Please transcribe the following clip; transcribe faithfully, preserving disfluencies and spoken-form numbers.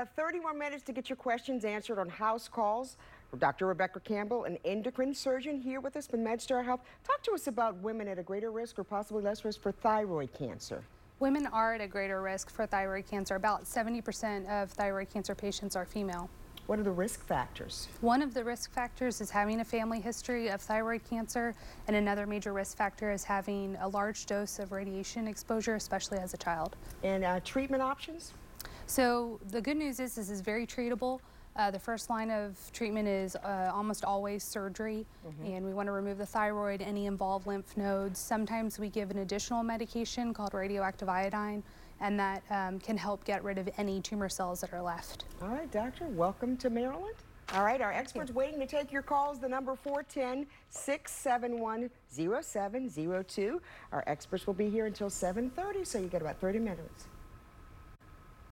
about thirty more minutes to get your questions answered on House Calls. Doctor Rebekah Campbell, an endocrine surgeon here with us from MedStar Health. Talk to us about women at a greater risk or possibly less risk for thyroid cancer. Women are at a greater risk for thyroid cancer. About seventy percent of thyroid cancer patients are female. What are the risk factors? One of the risk factors is having a family history of thyroid cancer, and another major risk factor is having a large dose of radiation exposure, especially as a child. And uh, treatment options? So the good news is this is very treatable. Uh, the first line of treatment is uh, almost always surgery, mm-hmm. and we want to remove the thyroid, any involved lymph nodes. Sometimes we give an additional medication called radioactive iodine, and that um, can help get rid of any tumor cells that are left. All right, doctor, welcome to Maryland. All right, our experts waiting to take your calls. The number four one zero, six seven one, zero seven zero two. Our experts will be here until seven thirty, so you got about thirty minutes.